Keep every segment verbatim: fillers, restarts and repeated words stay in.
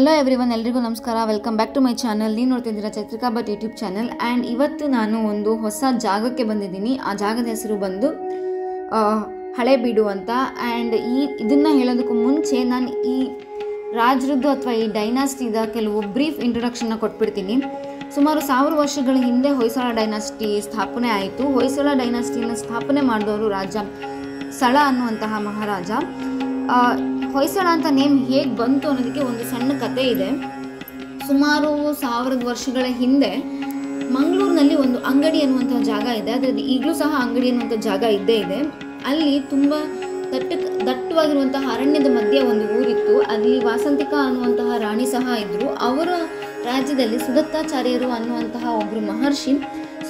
Hello everyone, ಎಲ್ಲರಿಗೂ ನಮಸ್ಕಾರ. Welcome back to my channel. ನೀವು ನೋಡ್ತಿದ್ದೀರಾ Chaitrika Bhat YouTube channel. And ಇವತ್ತು ನಾನು ಒಂದು ಹೊಸ ಜಾಗಕ್ಕೆ ಬಂದಿದ್ದೀನಿ. ಆ ಜಾಗದ ಹೆಸರು ಬಂದು ಹಳೆಬೀಡು ಅಂತ. ಆ್ಯಂಡ್ ಈ ಇದನ್ನು ಹೇಳೋದಕ್ಕೂ ಮುಂಚೆ ನಾನು ಈ ರಾಜರದ್ದು ಅಥವಾ ಈ ಡೈನಾಸ್ಟಿದ ಕೆಲವು ಬ್ರೀಫ್ ಇಂಟ್ರೊಡಕ್ಷನ್ನ ಕೊಟ್ಬಿಡ್ತೀನಿ. ಸುಮಾರು ಸಾವಿರ ವರ್ಷಗಳ ಹಿಂದೆ ಹೊಯ್ಸಳ ಡೈನಾಸ್ಟಿ ಸ್ಥಾಪನೆ ಆಯಿತು. ಹೊಯ್ಸಳ ಡೈನಾಸ್ಟಿಯನ್ನು ಸ್ಥಾಪನೆ ಮಾಡಿದವರು ರಾಜ ಸಳ ಅನ್ನುವಂತಹ ಮಹಾರಾಜ. ಹೊಯ್ಸಳ ಅಂತ ನೇಮ್ ಹೇಗೆ ಬಂತು ಅನ್ನೋದಕ್ಕೆ ಒಂದು ಸಣ್ಣ ಕತೆ ಇದೆ. ಸುಮಾರು ಸಾವಿರದ ವರ್ಷಗಳ ಹಿಂದೆ ಮಂಗಳೂರಿನಲ್ಲಿ ಒಂದು ಅಂಗಡಿ ಅನ್ನುವಂಥ ಜಾಗ ಇದೆ. ಅದರಲ್ಲಿ ಈಗಲೂ ಸಹ ಅಂಗಡಿ ಅನ್ನುವಂಥ ಜಾಗ ಇದ್ದೇ ಇದೆ. ಅಲ್ಲಿ ತುಂಬ ದಟ್ಟ ದಟ್ಟವಾಗಿರುವಂತಹ ಅರಣ್ಯದ ಮಧ್ಯೆ ಒಂದು ಊರಿತ್ತು. ಅಲ್ಲಿ ವಾಸಂತಿಕ ಅನ್ನುವಂತಹ ರಾಣಿ ಸಹ ಇದ್ದರು. ಅವರ ರಾಜ್ಯದಲ್ಲಿ ಸುದತ್ತಾಚಾರ್ಯರು ಅನ್ನುವಂತಹ ಒಬ್ಬರು ಮಹರ್ಷಿ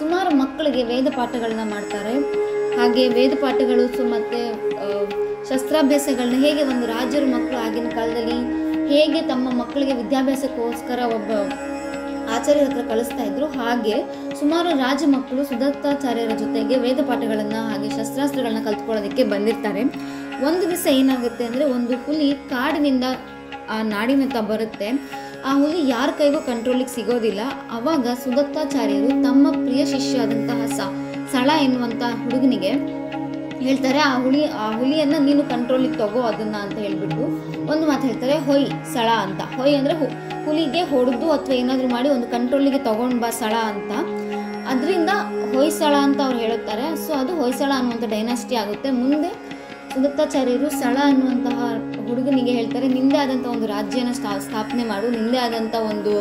ಸುಮಾರು ಮಕ್ಕಳಿಗೆ ವೇದ ಪಾಠಗಳನ್ನ ಮಾಡ್ತಾರೆ. ಹಾಗೆ ವೇದ ಪಾಠಗಳು ಮತ್ತು ಶಸ್ತ್ರಾಭ್ಯಾಸಗಳನ್ನ ಹೇಗೆ ಒಂದು ರಾಜರ ಮಕ್ಕಳು ಆಗಿನ ಕಾಲದಲ್ಲಿ ಹೇಗೆ ತಮ್ಮ ಮಕ್ಕಳಿಗೆ ವಿದ್ಯಾಭ್ಯಾಸಕ್ಕೋಸ್ಕರ ಒಬ್ಬ ಆಚಾರ್ಯರ ಹತ್ರ ಕಳಿಸ್ತಾ ಇದ್ರು, ಹಾಗೆ ಸುಮಾರು ರಾಜ ಮಕ್ಕಳು ಸುದತ್ತಾಚಾರ್ಯರ ಜೊತೆಗೆ ವೇದ ಪಾಠಗಳನ್ನು ಹಾಗೆ ಶಸ್ತ್ರಾಸ್ತ್ರಗಳನ್ನ ಕಲ್ತ್ಕೊಳ್ಳೋದಕ್ಕೆ ಬಂದಿರ್ತಾರೆ. ಒಂದು ದಿವಸ ಏನಾಗುತ್ತೆ ಅಂದರೆ, ಒಂದು ಹುಲಿ ಕಾಡಿನಿಂದ ಆ ನಾಡಿನತ್ತ ಬರುತ್ತೆ. ಆ ಹುಲಿ ಯಾರ ಕೈಗೂ ಕಂಟ್ರೋಲಿಗೆ ಸಿಗೋದಿಲ್ಲ. ಆವಾಗ ಸುದತ್ತಾಚಾರ್ಯರು ತಮ್ಮ ಪ್ರಿಯ ಶಿಷ್ಯ ಆದಂತಹ ಸ ಸಳ ಎನ್ನುವಂಥ ಹುಡುಗನಿಗೆ ಹೇಳ್ತಾರೆ, ಆ ಹುಲಿ ಆ ಹುಲಿಯನ್ನು ನೀನು ಕಂಟ್ರೋಲಿಗೆ ತಗೋ ಅದನ್ನು ಅಂತ ಹೇಳಿಬಿಟ್ಟು ಒಂದು ಮಾತು ಹೇಳ್ತಾರೆ, ಹೊಯ್ ಸಳ ಅಂತ. ಹೊಯ್ ಅಂದರೆ ಹು ಹುಲಿಗೆ ಹೊಡೆದು ಅಥವಾ ಏನಾದರೂ ಮಾಡಿ ಒಂದು ಕಂಟ್ರೋಲಿಗೆ ತೊಗೊಂಡು ಬಾ ಸಳ ಅಂತ. ಅದರಿಂದ ಹೊಯ್ಸಳ ಅಂತ ಅವ್ರು ಹೇಳುತ್ತಾರೆ. ಸೊ ಅದು ಹೊಯ್ಸಳ ಅನ್ನುವಂಥ ಡೈನಾಸ್ಟಿ ಆಗುತ್ತೆ. ಮುಂದೆ ಸುದತ್ತಾಚಾರ್ಯರು ಸಳ ಅನ್ನುವಂತಹ ಹುಡುಗನಿಗೆ ಹೇಳ್ತಾರೆ, ನಿಂದೇ ಆದಂಥ ಒಂದು ರಾಜ್ಯನ ಸ್ಥಾ ಸ್ಥಾಪನೆ ಮಾಡು, ನಿಂದೇ ಆದಂಥ ಒಂದು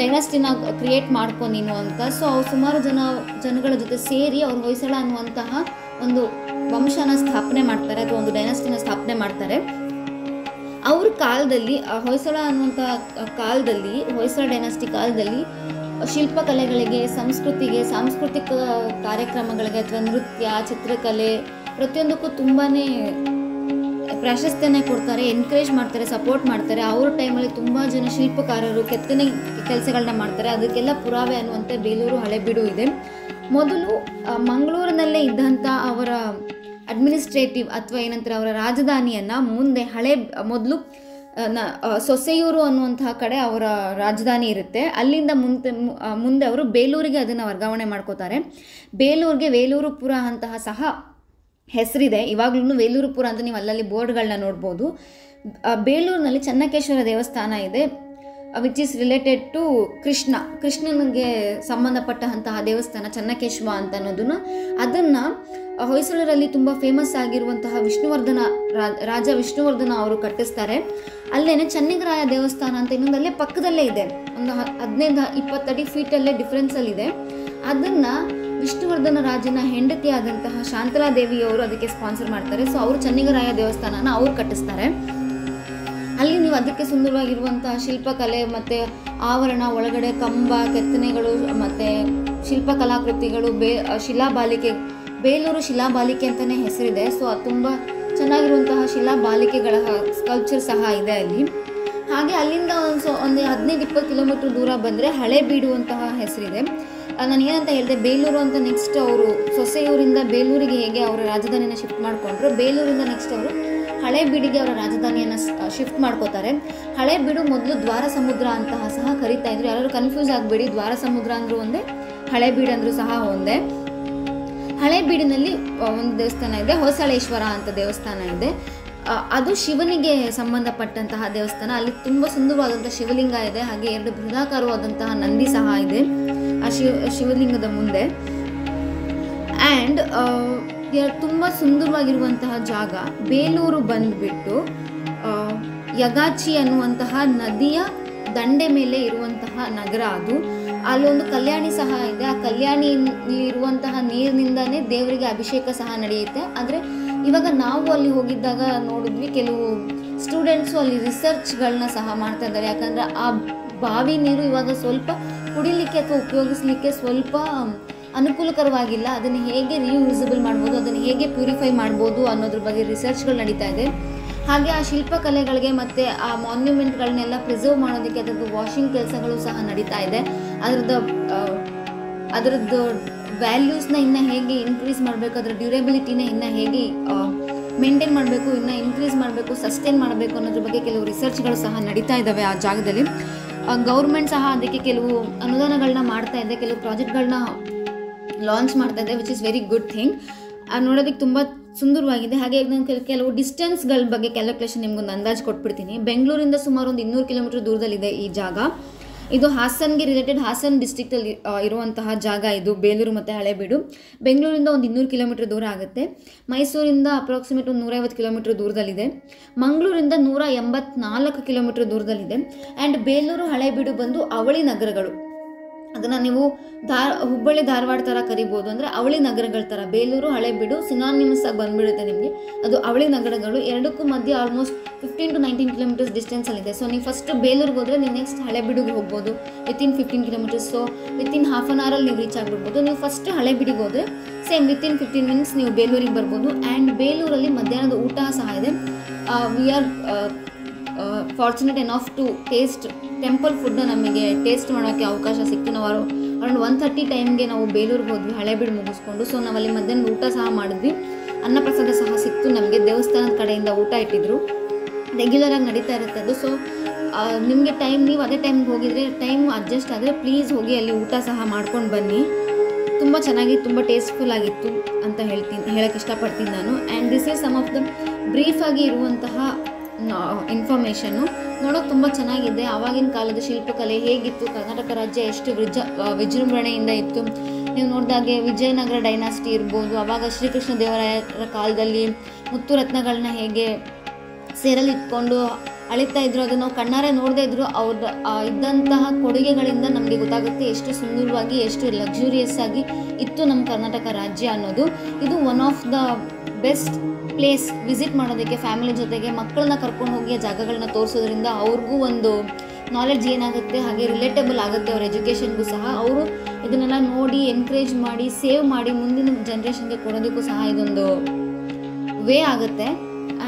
ಡೈನಾಸ್ಟಿನ ಕ್ರಿಯೇಟ್ ಮಾಡ್ಕೊ ನೀನು ಅಂತ. ಸೊ ಅವ್ರು ಸುಮಾರು ಜನ ಜನಗಳ ಜೊತೆ ಸೇರಿ ಅವ್ರು ಹೊಯ್ಸಳ ಅನ್ನುವಂತಹ ಒಂದು ವಂಶನ ಸ್ಥಾಪನೆ ಮಾಡ್ತಾರೆ ಅಥವಾ ಒಂದು ಡೈನಾಸ್ಟಿನ ಸ್ಥಾಪನೆ ಮಾಡ್ತಾರೆ. ಅವ್ರ ಕಾಲದಲ್ಲಿ ಹೊಯ್ಸಳ ಅನ್ನುವಂಥ ಕಾಲದಲ್ಲಿ ಹೊಯ್ಸಳ ಡೈನಾಸ್ಟಿ ಕಾಲದಲ್ಲಿ ಶಿಲ್ಪಕಲೆಗಳಿಗೆ, ಸಂಸ್ಕೃತಿಗೆ, ಸಾಂಸ್ಕೃತಿಕ ಕಾರ್ಯಕ್ರಮಗಳಿಗೆ ಅಥವಾ ನೃತ್ಯ, ಚಿತ್ರಕಲೆ ಪ್ರತಿಯೊಂದಕ್ಕೂ ತುಂಬಾ ಪ್ರಾಶಸ್ತ್ಯನೇ ಕೊಡ್ತಾರೆ, ಎನ್ಕರೇಜ್ ಮಾಡ್ತಾರೆ, ಸಪೋರ್ಟ್ ಮಾಡ್ತಾರೆ. ಅವ್ರ ಟೈಮಲ್ಲಿ ತುಂಬ ಜನ ಶಿಲ್ಪಕಾರರು ಕೆತ್ತನೆ ಕೆಲಸಗಳನ್ನ ಮಾಡ್ತಾರೆ. ಅದಕ್ಕೆಲ್ಲ ಪುರಾವೆ ಅನ್ನುವಂತೆ ಬೇಲೂರು ಹಳೆಬೀಡು ಇದೆ. ಮೊದಲು ಮಂಗಳೂರಿನಲ್ಲೇ ಇದ್ದಂಥ ಅವರ ಅಡ್ಮಿನಿಸ್ಟ್ರೇಟಿವ್ ಅಥವಾ ಏನಂತಾರೆ ಅವರ ರಾಜಧಾನಿಯನ್ನು ಮುಂದೆ ಹಳೆ ಮೊದಲು ನ ಸೊಸೆಯೂರು ಅನ್ನುವಂತಹ ಕಡೆ ಅವರ ರಾಜಧಾನಿ ಇರುತ್ತೆ. ಅಲ್ಲಿಂದ ಮುಂದೆ ಮುಂದೆ ಅವರು ಬೇಲೂರಿಗೆ ಅದನ್ನು ವರ್ಗಾವಣೆ ಮಾಡ್ಕೋತಾರೆ. ಬೇಲೂರಿಗೆ ವೇಲೂರುಪುರ ಅಂತಹ ಸಹ ಹೆಸರಿದೆ. ಇವಾಗ್ಲೂ ವೇಲೂರುಪುರ ಅಂತ ನೀವು ಅಲ್ಲಲ್ಲಿ ಬೋರ್ಡ್ಗಳನ್ನ ನೋಡ್ಬೋದು. ಬೇಲೂರಿನಲ್ಲಿ ಚನ್ನಕೇಶ್ವರ ದೇವಸ್ಥಾನ ಇದೆ, which is related to Krishna ಕೃಷ್ಣನಿಗೆ ಸಂಬಂಧಪಟ್ಟಂತಹ ದೇವಸ್ಥಾನ ಚನ್ನಕೇಶ್ವ ಅಂತ ಅನ್ನೋದನ್ನು. ಅದನ್ನು ಹೊಯ್ಸಳರಲ್ಲಿ ತುಂಬ ಫೇಮಸ್ ಆಗಿರುವಂತಹ ವಿಷ್ಣುವರ್ಧನ ರಾಜ ವಿಷ್ಣುವರ್ಧನ ಅವರು ಕಟ್ಟಿಸ್ತಾರೆ. ಅಲ್ಲೇನೆ ಚನ್ನಗಿರಾಯ ದೇವಸ್ಥಾನ ಅಂತ ಇನ್ನೊಂದಲ್ಲೇ ಪಕ್ಕದಲ್ಲೇ ಇದೆ, ಒಂದು ಹದಿನೈದು ಇಪ್ಪತ್ತಡಿ ಫೀಟಲ್ಲೇ ಡಿಫ್ರೆನ್ಸಲ್ಲಿದೆ. ಅದನ್ನು ವಿಷ್ಣುವರ್ಧನ ರಾಜನ ಹೆಂಡತಿ ಆದಂತಹ ಶಾಂತಲಾ ದೇವಿಯವರು ಅದಕ್ಕೆ ಸ್ಪಾನ್ಸರ್ ಮಾಡ್ತಾರೆ. ಸೊ ಅವರು ಚನ್ನಗಿರಾಯ ದೇವಸ್ಥಾನನ ಅವರು ಕಟ್ಟಿಸ್ತಾರೆ. ಅಲ್ಲಿ ನೀವು ಅದಕ್ಕೆ ಸುಂದರವಾಗಿರುವಂತಹ ಶಿಲ್ಪಕಲೆ ಮತ್ತು ಆವರಣ, ಒಳಗಡೆ ಕಂಬ, ಕೆತ್ತನೆಗಳು ಮತ್ತು ಶಿಲ್ಪಕಲಾಕೃತಿಗಳು, ಬೇ ಶಿಲಾಬಾಲಿಕೆ, ಬೇಲೂರು ಶಿಲಾಬಾಲಿಕೆ ಅಂತಲೇ ಹೆಸರಿದೆ. ಸೊ ಅದು ತುಂಬ ಚೆನ್ನಾಗಿರುವಂತಹ ಶಿಲಾಬಾಲಿಕೆಗಳ ಸ್ಕಲ್ಪ್ಚರ್ ಸಹ ಇದೆ ಅಲ್ಲಿ. ಹಾಗೆ ಅಲ್ಲಿಂದ ಒಂದು ಸೊ ಒಂದು ಹದಿನೈದು ಇಪ್ಪತ್ತು ಕಿಲೋಮೀಟ್ರ್ ದೂರ ಬಂದರೆ ಹಳೆಬೀಡು ಅಂತಹ ಹೆಸರಿದೆ. ನಾನು ಏನಂತ ಹೇಳಿದೆ, ಬೇಲೂರು ಅಂತ. ನೆಕ್ಸ್ಟ್ ಅವರು ಸೊಸೆಯೂರಿಂದ ಬೇಲೂರಿಗೆ ಹೇಗೆ ಅವರ ರಾಜಧಾನಿಯನ್ನು ಶಿಫ್ಟ್ ಮಾಡಿಕೊಂಡ್ರು, ಬೇಲೂರಿಂದ ನೆಕ್ಸ್ಟ್ ಅವರು ಹಳೆಬೀಡಿಗೆ ಅವರ ರಾಜಧಾನಿಯನ್ನು ಶಿಫ್ಟ್ ಮಾಡ್ಕೋತಾರೆ. ಹಳೆಬೀಡು ಮೊದಲು ದ್ವಾರ ಸಮುದ್ರ ಅಂತಹ ಸಹ ಕರಿತಾ ಇದ್ರು. ಯಾರು ಕನ್ಫ್ಯೂಸ್ ಆಗಬೇಡಿ, ದ್ವಾರ ಸಮುದ್ರ ಅಂದರೂ ಒಂದೇ, ಹಳೆಬೀಡು ಅಂದರೂ ಸಹ ಒಂದೇ. ಹಳೆಬೀಡಿನಲ್ಲಿ ಒಂದು ದೇವಸ್ಥಾನ ಇದೆ, ಹೊಯ್ಸಳೇಶ್ವರ ಅಂತ ದೇವಸ್ಥಾನ ಇದೆ. ಅದು ಶಿವನಿಗೆ ಸಂಬಂಧಪಟ್ಟಂತಹ ದೇವಸ್ಥಾನ. ಅಲ್ಲಿ ತುಂಬ ಸುಂದರವಾದಂಥ ಶಿವಲಿಂಗ ಇದೆ, ಹಾಗೆ ಎರಡು ಬೃಹದಾಕಾರವಾದಂತಹ ನಂದಿ ಸಹ ಇದೆ ಆ ಶಿವ ಶಿವಲಿಂಗದ ಮುಂದೆ. ಆ್ಯಂಡ್ ತುಂಬ ಸುಂದರವಾಗಿರುವಂತಹ ಜಾಗ. ಬೇಲೂರು ಬಂದುಬಿಟ್ಟು ಯಗಾಚಿ ಅನ್ನುವಂತಹ ನದಿಯ ದಂಡೆ ಮೇಲೆ ಇರುವಂತಹ ನಗರ ಅದು. ಅಲ್ಲೊಂದು ಕಲ್ಯಾಣಿ ಸಹ ಇದೆ. ಆ ಕಲ್ಯಾಣಿಯಲ್ಲಿರುವಂತಹ ನೀರಿನಿಂದನೇ ದೇವರಿಗೆ ಅಭಿಷೇಕ ಸಹ ನಡೆಯುತ್ತೆ. ಆದರೆ ಇವಾಗ ನಾವು ಅಲ್ಲಿ ಹೋಗಿದ್ದಾಗ ನೋಡಿದ್ವಿ, ಕೆಲವು ಸ್ಟೂಡೆಂಟ್ಸು ಅಲ್ಲಿ ರಿಸರ್ಚ್ಗಳನ್ನ ಸಹ ಮಾಡ್ತಾ ಇದ್ದಾರೆ. ಯಾಕಂದರೆ ಆ ಬಾವಿ ನೀರು ಇವಾಗ ಸ್ವಲ್ಪ ಕುಡಿಲಿಕ್ಕೆ ಅಥವಾ ಉಪಯೋಗಿಸಲಿಕ್ಕೆ ಸ್ವಲ್ಪ ಅನುಕೂಲಕರವಾಗಿಲ್ಲ. ಅದನ್ನು ಹೇಗೆ ರಿಯೂಸಬಲ್ ಮಾಡ್ಬೋದು, ಅದನ್ನು ಹೇಗೆ ಪ್ಯೂರಿಫೈ ಮಾಡ್ಬೋದು ಅನ್ನೋದ್ರ ಬಗ್ಗೆ ರಿಸರ್ಚ್ಗಳು ನಡೀತಾ ಇದೆ. ಹಾಗೆ ಆ ಶಿಲ್ಪಕಲೆಗಳಿಗೆ ಮತ್ತು ಆ ಮಾನ್ಯುಮೆಂಟ್ಗಳನ್ನೆಲ್ಲ ಪ್ರಿಸರ್ವ್ ಮಾಡೋದಕ್ಕೆ ಅದರದ್ದು ವಾಷಿಂಗ್ ಕೆಲಸಗಳು ಸಹ ನಡೀತಾ ಇದೆ. ಅದರದ್ದು ಅದರದ್ದು ವ್ಯಾಲ್ಯೂಸ್ನ ಇನ್ನು ಹೇಗೆ ಇನ್ಕ್ರೀಸ್ ಮಾಡಬೇಕು, ಅದರ ಡ್ಯೂರೇಬಿಲಿಟಿನ ಇನ್ನು ಹೇಗೆ ಮೇಂಟೈನ್ ಮಾಡಬೇಕು, ಇನ್ನ ಇನ್ಕ್ರೀಸ್ ಮಾಡಬೇಕು, ಸಸ್ಟೈನ್ ಮಾಡಬೇಕು ಅನ್ನೋದ್ರ ಬಗ್ಗೆ ಕೆಲವು ರಿಸರ್ಚ್ಗಳು ಸಹ ನಡೀತಾ ಇದ್ದಾವೆ. ಆ ಜಾಗದಲ್ಲಿ ಗೌರ್ಮೆಂಟ್ ಸಹ ಅದಕ್ಕೆ ಕೆಲವು ಅನುದಾನಗಳನ್ನ ಮಾಡ್ತಾ ಇದೆ, ಕೆಲವು ಪ್ರಾಜೆಕ್ಟ್ಗಳನ್ನ ಲಾಂಚ್ ಮಾಡ್ತಾ ಇದೆ, which is very good thing. ನೋಡೋದಕ್ಕೆ ತುಂಬ ಸುಂದರವಾಗಿದೆ. ಹಾಗೆ ನಾನು ಕೆಲವು ಡಿಸ್ಟೆನ್ಸ್ಗಳ ಬಗ್ಗೆ ಕ್ಯಾಲ್ಕುಲೇಷನ್ ನಿಮ್ಗೊಂದು ಅಂದಾಜು ಕೊಟ್ಬಿಡ್ತೀನಿ. ಬೆಂಗಳೂರಿಂದ ಸುಮಾರು ಒಂದು ಇನ್ನೂರು ಕಿಲೋಮೀಟರ್ ದೂರದಲ್ಲಿದೆ ಈ ಜಾಗ. ಇದು ಹಾಸನ್ಗೆ ರಿಲೇಟೆಡ್, ಹಾಸನ್ ಡಿಸ್ಟ್ರಿಕ್ಟಲ್ಲಿ ಇರುವಂತಹ ಜಾಗ ಇದು, ಬೇಲೂರು ಮತ್ತು ಹಳೇಬೀಡು. ಬೆಂಗಳೂರಿಂದ ಒಂದು ಇನ್ನೂರು ಕಿಲೋಮೀಟರ್ ದೂರ ಆಗುತ್ತೆ. ಮೈಸೂರಿಂದ ಅಪ್ರಾಕ್ಸಿಮೇಟ್ ಒಂದು ನೂರೈವತ್ತು ಕಿಲೋಮೀಟರ್ ದೂರದಲ್ಲಿದೆ. ಮಂಗಳೂರಿಂದ ನೂರ ಎಂಬತ್ನಾಲ್ಕು ಕಿಲೋಮೀಟರ್ ದೂರದಲ್ಲಿದೆ. ಆ್ಯಂಡ್ ಬೇಲೂರು ಹಳೇಬೀಡು ಬಂದು ಅವಳಿ ನಗರಗಳು. ಅದನ್ನು ನೀವು ಧಾರ್ ಹುಬ್ಬಳ್ಳಿ ಧಾರವಾಡ ಥರ ಕರಿಬೋದು, ಅಂದರೆ ಅವಳಿ ನಗರಗಳ ಥರ. ಬೇಲೂರು ಹಳೇಬೀಡು ಸಿನಾನಿಮಸ್ ಆಗಿ ಬಂದುಬಿಡುತ್ತೆ ನಿಮಗೆ, ಅದು ಅವಳಿ ನಗರಗಳು. ಎರಡಕ್ಕೂ ಮಧ್ಯೆ almost fifteen to nineteen kilometres ಡಿಸ್ಟೆನ್ಸಲ್ಲಿದೆ. ಸೊ ನೀವು ಫಸ್ಟ್ ಬೇಲೂರಿಗೆ ಹೋದರೆ ನೀವು ನೆಕ್ಸ್ಟ್ ಹಳೇಬೀಡಿಗೆ ಹೋಗ್ಬೋದು within fifteen kilometres. So within half an ಅವರಲ್ಲಿ ನೀವು ರೀಚ್ ಆಗಿಬಿಡ್ಬೋದು. ನೀವು ಫಸ್ಟ್ ಹಳೇಬೀಡಿಗೆ ಹೋದರೆ ಸೇಮ್ ವಿತಿನ್ ಫಿಫ್ಟೀನ್ ಮಿನಿಟ್ಸ್ ನೀವು ಬೇಲೂರಿಗೆ ಬರ್ಬೋದು. ಆ್ಯಂಡ್ ಬೇಲೂರಲ್ಲಿ ಮಧ್ಯಾಹ್ನದ ಊಟ ಸಹ ಇದೆ. We are fortunate enough to taste temple ಫುಡ್ನ ನಮಗೆ ಟೇಸ್ಟ್ ಮಾಡೋಕ್ಕೆ ಅವಕಾಶ ಸಿಕ್ತು. ನಾವು ಅರೌಂಡ್ ಒನ್ ಥರ್ಟಿ ಟೈಮ್ಗೆ ನಾವು ಬೇಲೂರಿಗೆ ಹೋದ್ವಿ ಹಳೇಬೀಡು ಮುಗಿಸ್ಕೊಂಡು. ಸೊ ನಾವಲ್ಲಿ ಮಧ್ಯಾಹ್ನ ಊಟ ಸಹ ಮಾಡಿದ್ವಿ, ಅನ್ನಪ್ರಸಾದ ಸಹ ಸಿಕ್ತು ನಮಗೆ. ದೇವಸ್ಥಾನದ ಕಡೆಯಿಂದ ಊಟ ಇಟ್ಟಿದ್ರು, ರೆಗ್ಯುಲರಾಗಿ ನಡೀತಾ ಇರುತ್ತೆ ಅದು. ಸೊ ನಿಮಗೆ ಟೈಮ್, ನೀವು ಅದೇ ಟೈಮ್ಗೆ ಹೋಗಿದರೆ ಟೈಮ್ ಅಡ್ಜಸ್ಟ್ ಆದರೆ ಪ್ಲೀಸ್ ಹೋಗಿ ಅಲ್ಲಿ ಊಟ ಸಹ ಮಾಡ್ಕೊಂಡು ಬನ್ನಿ. ತುಂಬ ಚೆನ್ನಾಗಿ, ತುಂಬ ಟೇಸ್ಟ್ಫುಲ್ ಆಗಿತ್ತು ಅಂತ ಹೇಳ್ತೀನಿ, ಹೇಳೋಕ್ಕೆ ಇಷ್ಟಪಡ್ತೀನಿ ನಾನು. And this is some of the ಬ್ರೀಫಾಗಿ ಇರುವಂತಹ ಇನ್ಫಾರ್ಮೇಷನ್ನು. ನೋಡೋಕೆ ತುಂಬ ಚೆನ್ನಾಗಿದೆ. ಆವಾಗಿನ ಕಾಲದ ಶಿಲ್ಪಕಲೆ ಹೇಗಿತ್ತು, ಕರ್ನಾಟಕ ರಾಜ್ಯ ಎಷ್ಟು ವಿಜ ವಿಜೃಂಭಣೆಯಿಂದ ಇತ್ತು. ನೀವು ನೋಡಿದಾಗೆ ವಿಜಯನಗರ ಡೈನಾಸ್ಟಿ ಇರ್ಬೋದು, ಆವಾಗ ಶ್ರೀಕೃಷ್ಣ ದೇವರಾಯರ ಕಾಲದಲ್ಲಿ ಮುತ್ತು ರತ್ನಗಳನ್ನ ಹೇಗೆ ಸೇರಲ್ಲಿ ಇಟ್ಕೊಂಡು ಅಳಿತಾ ಇದ್ರು, ಅದು ನಾವು ಕಣ್ಣಾರೆ ನೋಡದೇ ಇದ್ರು ಅವ್ರ ಇದ್ದಂತಹ ಕೊಡುಗೆಗಳಿಂದ ನಮಗೆ ಗೊತ್ತಾಗುತ್ತೆ ಎಷ್ಟು ಸುಂದರವಾಗಿ, ಎಷ್ಟು ಲಕ್ಸುರಿಯಸ್ ಆಗಿ ಇತ್ತು ನಮ್ಮ ಕರ್ನಾಟಕ ರಾಜ್ಯ ಅನ್ನೋದು. ಇದು one of the best place visit ಮಾಡೋದಕ್ಕೆ. ಫ್ಯಾಮಿಲಿ ಜೊತೆಗೆ ಮಕ್ಕಳನ್ನ ಕರ್ಕೊಂಡು ಹೋಗಿ ಆ ಜಾಗಗಳನ್ನ ತೋರಿಸೋದ್ರಿಂದ ಅವ್ರಿಗೂ ಒಂದು ನಾಲೆಡ್ಜ್ ಏನಾಗುತ್ತೆ, ಹಾಗೆ ರಿಲೇಟಬಲ್ ಆಗುತ್ತೆ ಅವ್ರ ಎಜುಕೇಷನ್ಗೂ ಸಹ. ಅವರು ಇದನ್ನೆಲ್ಲ ನೋಡಿ ಎನ್ಕರೇಜ್ ಮಾಡಿ, ಸೇವ್ ಮಾಡಿ ಮುಂದಿನ ಜನ್ರೇಷನ್ಗೆ ಕೊಡೋದಕ್ಕೂ ಸಹ ಇದೊಂದು ವೇ ಆಗುತ್ತೆ.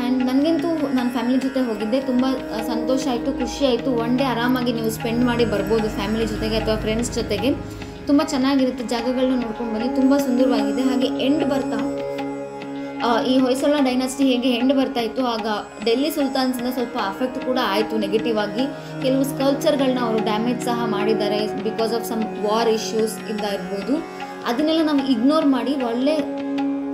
ಆ್ಯಂಡ್ ನನಗಂತೂ ನನ್ನ ಫ್ಯಾಮಿಲಿ ಜೊತೆ ಹೋಗಿದ್ದೆ, ತುಂಬ ಸಂತೋಷ ಆಯಿತು, ಖುಷಿ ಆಯಿತು. ಒನ್ ಡೇ ಆರಾಮಾಗಿ ನೀವು ಸ್ಪೆಂಡ್ ಮಾಡಿ ಬರ್ಬೋದು ಫ್ಯಾಮಿಲಿ ಜೊತೆಗೆ ಅಥವಾ ಫ್ರೆಂಡ್ಸ್ ಜೊತೆಗೆ. ತುಂಬ ಚೆನ್ನಾಗಿರುತ್ತೆ, ಜಾಗಗಳನ್ನ ನೋಡ್ಕೊಂಡು ಬನ್ನಿ, ತುಂಬ ಸುಂದರವಾಗಿದೆ. ಹಾಗೆ ಎಂಡ್ ಬರ್ತಾ ಈ ಹೊಯ್ಸಳ ಡೈನಾಸ್ಟಿ ಹೇಗೆ ಹೆಂಡು ಬರ್ತಾ ಇತ್ತು, ಆಗ ಡೆಲ್ಲಿ ಸುಲ್ತಾನ್ಸಿಂದ ಸ್ವಲ್ಪ ಅಫೆಕ್ಟ್ ಕೂಡ ಆಯಿತು ನೆಗೆಟಿವ್ ಆಗಿ. ಕೆಲವು ಸ್ಕಲ್ಪ್ಚರ್ಗಳನ್ನ ಅವರು ಡ್ಯಾಮೇಜ್ ಸಹ ಮಾಡಿದ್ದಾರೆ because of some war issues ಇಂದ ಇರ್ಬೋದು. ಅದನ್ನೆಲ್ಲ ನಾವು ಇಗ್ನೋರ್ ಮಾಡಿ ಒಳ್ಳೆ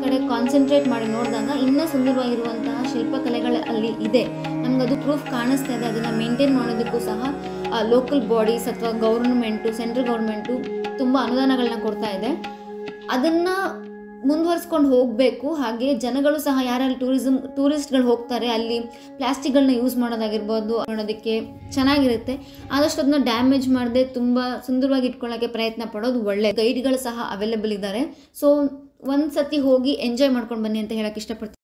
ಕಡೆ ಕಾನ್ಸಂಟ್ರೇಟ್ ಮಾಡಿ ನೋಡಿದಾಗ ಇನ್ನೂ ಸುಂದರವಾಗಿರುವಂತಹ ಶಿಲ್ಪಕಲೆಗಳು ಅಲ್ಲಿ ಇದೆ. ನಮಗದು ಪ್ರೂಫ್ ಕಾಣಿಸ್ತಾ ಇದೆ. ಅದನ್ನು ಮೇಂಟೈನ್ ಮಾಡೋದಕ್ಕೂ ಸಹ ಲೋಕಲ್ ಬಾಡೀಸ್ ಅಥವಾ ಗೌರ್ಮೆಂಟು, ಸೆಂಟ್ರಲ್ ಗೌರ್ಮೆಂಟು ತುಂಬ ಅನುದಾನಗಳನ್ನ ಕೊಡ್ತಾ ಇದೆ. ಅದನ್ನು ಮುಂದುವರಿಸ್ಕೊಂಡು ಹೋಗಬೇಕು. ಹಾಗೆ ಜನಗಳು ಸಹ ಯಾರಲ್ಲಿ ಟೂರಿಸಮ್ ಟೂರಿಸ್ಟ್ಗಳು ಹೋಗ್ತಾರೆ ಅಲ್ಲಿ ಪ್ಲಾಸ್ಟಿಕ್ಗಳನ್ನ ಯೂಸ್ ಮಾಡೋದಾಗಿರ್ಬೋದು, ನೋಡೋದಕ್ಕೆ ಚೆನ್ನಾಗಿರುತ್ತೆ. ಆದಷ್ಟು ಅದನ್ನ ಡ್ಯಾಮೇಜ್ ಮಾಡದೆ ತುಂಬ ಸುಂದರವಾಗಿ ಇಟ್ಕೊಳ್ಳೋಕ್ಕೆ ಪ್ರಯತ್ನ ಪಡೋದು ಒಳ್ಳೆ. ಗೈಡ್ಗಳು ಸಹ ಅವೈಲೇಬಲ್ ಇದ್ದಾರೆ. ಸೊ ಒಂದು ಸರ್ತಿ ಹೋಗಿ ಎಂಜಾಯ್ ಮಾಡ್ಕೊಂಡು ಬನ್ನಿ ಅಂತ ಹೇಳೋಕ್ಕೆ ಇಷ್ಟಪಡ್ತೀನಿ.